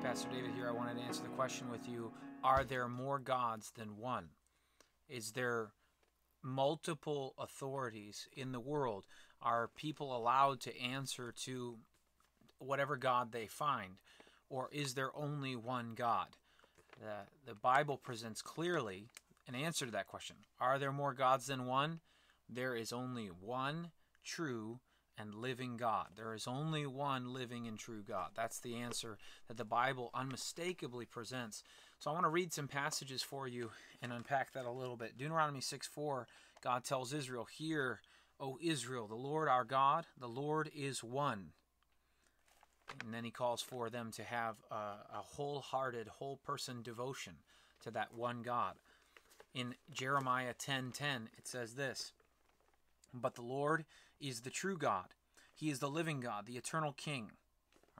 Hey, Pastor David here. I wanted to answer the question with you. Are there more gods than one? Is there multiple authorities in the world? Are people allowed to answer to whatever God they find? Or is there only one God? The Bible presents clearly an answer to that question. Are there more gods than one? There is only one true and living God. There is only one living and true God. That's the answer that the Bible unmistakably presents. So I want to read some passages for you and unpack that a little bit. Deuteronomy 6:4, God tells Israel, "Hear, O Israel, the Lord our God, the Lord is one." And then he calls for them to have a wholehearted, whole-person devotion to that one God. In Jeremiah 10:10, it says this, "But the Lord is the true God. He is the living God, the eternal King."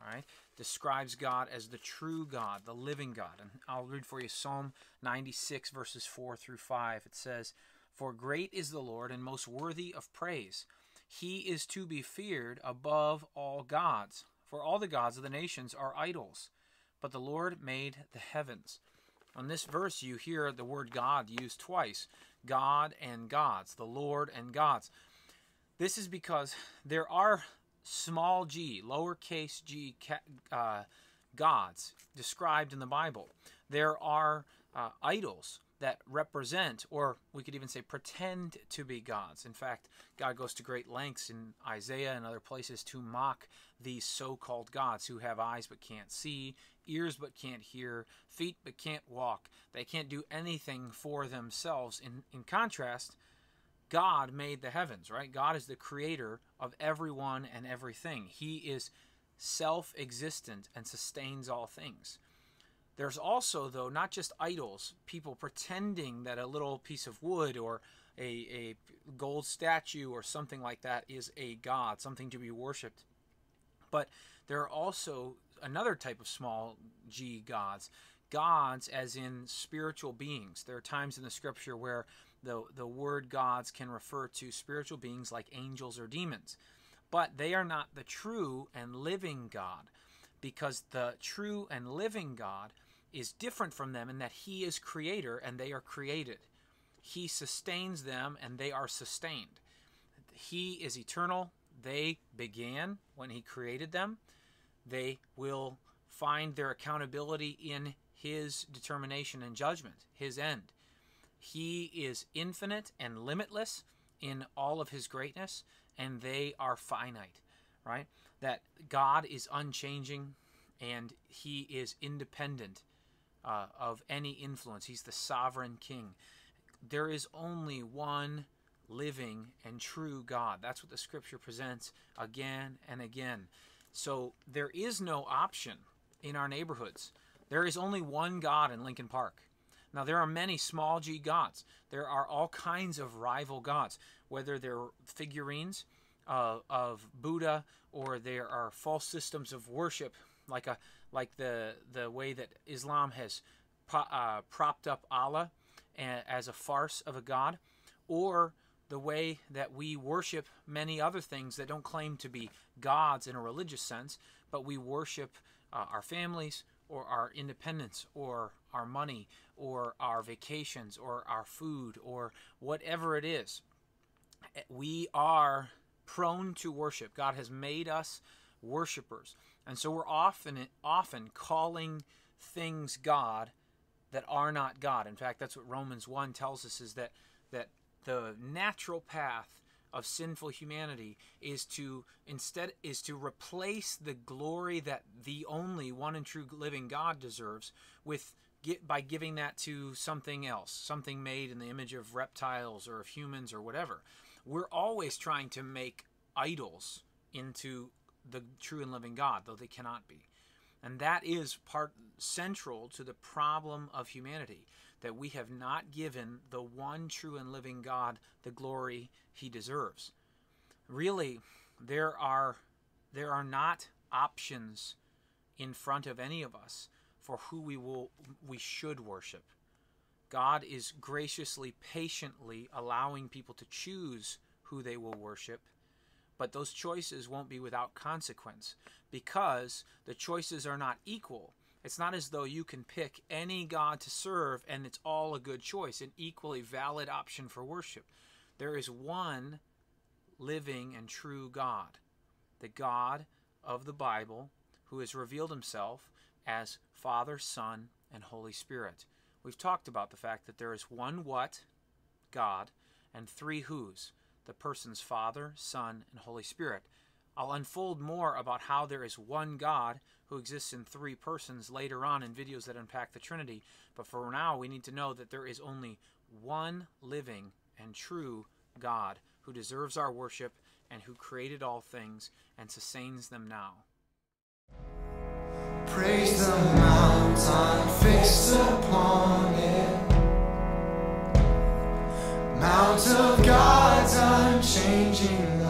All right? Describes God as the true God, the living God. And I'll read for you Psalm 96, verses 4 through 5. It says, "For great is the Lord and most worthy of praise. He is to be feared above all gods. For all the gods of the nations are idols, but the Lord made the heavens." On this verse, you hear the word God used twice. God and gods, the Lord and gods. This is because there are small g, lowercase g, gods described in the Bible. There are idols that represent, or we could even say pretend to be gods. In fact, God goes to great lengths in Isaiah and other places to mock these so-called gods who have eyes but can't see, ears but can't hear, feet but can't walk. They can't do anything for themselves. In contrast, God made the heavens, right? God is the creator of everyone and everything. He is self-existent and sustains all things. There's also, though, not just idols, people pretending that a little piece of wood or a gold statue or something like that is a god, something to be worshipped. But there are also another type of small g gods, gods as in spiritual beings. There are times in the scripture where the word gods can refer to spiritual beings like angels or demons. But they are not the true and living God, because the true and living God is different from them in that he is creator and they are created. He sustains them and they are sustained. He is eternal. They began when he created them. They will find their accountability in his determination and judgment, his end. He is infinite and limitless in all of his greatness, and they are finite. Right? That God is unchanging and he is independent of any influence. He's the sovereign king. There is only one living and true God. That's what the scripture presents again and again. So there is no option in our neighborhoods. There is only one God in Lincoln Park. Now, there are many small g gods. There are all kinds of rival gods, whether they're figurines of Buddha, or there are false systems of worship, like the way that Islam has propped up Allah as a farce of a god, or the way that we worship many other things that don't claim to be gods in a religious sense, but we worship our families, or our independence, or our money, or our vacations, or our food, or whatever it is. We are prone to worship. God has made us worshipers. And so we're often calling things God that are not God. In fact, that's what Romans 1 tells us, is that the natural path of sinful humanity is to replace the glory that the only one and true living God deserves by giving that to something else, something made in the image of reptiles or of humans or whatever. We're always trying to make idols into the true and living God, though they cannot be. And that is central to the problem of humanity, that we have not given the one true and living God the glory he deserves. Really, there are not options in front of any of us for who we should worship. God is graciously, patiently allowing people to choose who they will worship, but those choices won't be without consequence, because the choices are not equal. It's not as though you can pick any God to serve and it's all a good choice, an equally valid option for worship. There is one living and true God, the God of the Bible, who has revealed himself as Father, Son, and Holy Spirit. We've talked about the fact that there is one what, God, and three whos, the persons Father, Son, and Holy Spirit. I'll unfold more about how there is one God who exists in three persons later on in videos that unpack the Trinity, but for now we need to know that there is only one living and true God who deserves our worship and who created all things and sustains them now. Praise the mountain fixed upon it, Mount of God's unchanging